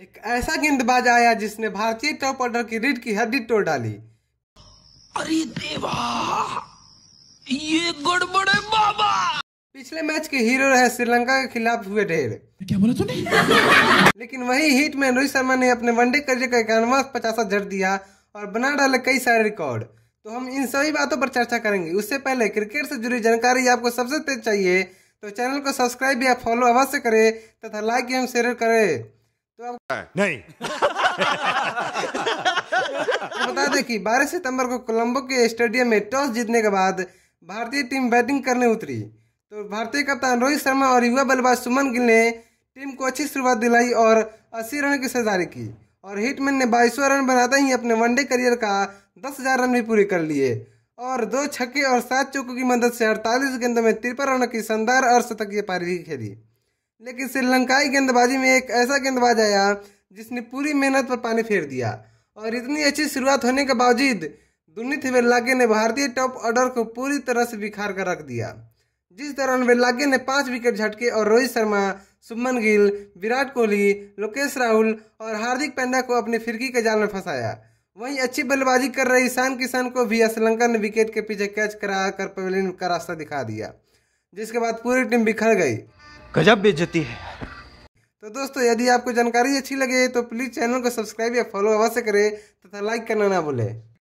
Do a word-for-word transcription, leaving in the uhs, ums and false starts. एक ऐसा गेंदबाज आया जिसने भारतीय टॉप ऑर्डर की रीढ़ की हड्डी तोड़ डाली। अरे देवा, ये गड़बड़े बाबा। पिछले मैच के हीरो रहे श्रीलंका के खिलाफ हुए ढेर। क्या बोला तूने? लेकिन वही हिट में रोहित शर्मा ने अपने वनडे करियर का इक्यानवा पचासा जड़ दिया और बना डाले कई सारे रिकॉर्ड। तो हम इन सभी बातों पर चर्चा करेंगे। उससे पहले क्रिकेट से जुड़ी जानकारी आपको सबसे तेज चाहिए तो चैनल को सब्सक्राइब या फॉलो अवश्य करें तथा लाइक एवं शेयर करें। तो आप नहीं तो बता दें कि बारह सितंबर को कोलंबो के स्टेडियम में टॉस जीतने के बाद भारतीय टीम बैटिंग करने उतरी तो भारतीय कप्तान रोहित शर्मा और युवा बल्लेबाज सुमन गिल ने टीम को अच्छी शुरुआत दिलाई और अस्सी रन की साझेदारी की और हिटमैन ने बाईसवां रन बनाते ही अपने वनडे करियर का दस हजार रन भी पूरे कर लिए और दो छक्के और सात चौकों की मदद से अड़तालीस गेंदों में तिरपन रनों की शानदार अर्धशतकीय पारी भी खेली। लेकिन श्रीलंकाई गेंदबाजी में एक ऐसा गेंदबाज आया जिसने पूरी मेहनत पर पानी फेर दिया और इतनी अच्छी शुरुआत होने के बावजूद दुनिति वेलागे ने भारतीय टॉप ऑर्डर को पूरी तरह से बिखार कर रख दिया, जिस दौरान वेलागे ने पाँच विकेट झटके और रोहित शर्मा, शुभमन गिल, विराट कोहली, लोकेश राहुल और हार्दिक पांड्या को अपनी फिरकी के जाल में फंसाया। वहीं अच्छी बल्लेबाजी कर रहे ईशान किशन को भी श्रीलंका ने विकेट के पीछे कैच करा कर पवेलियन का रास्ता दिखा दिया, जिसके बाद पूरी टीम बिखर गई। गजब बेइज्जती है। तो दोस्तों, यदि आपको जानकारी अच्छी लगे तो प्लीज चैनल को सब्सक्राइब या फॉलो अवश्य करें तथा लाइक करना ना भूलें।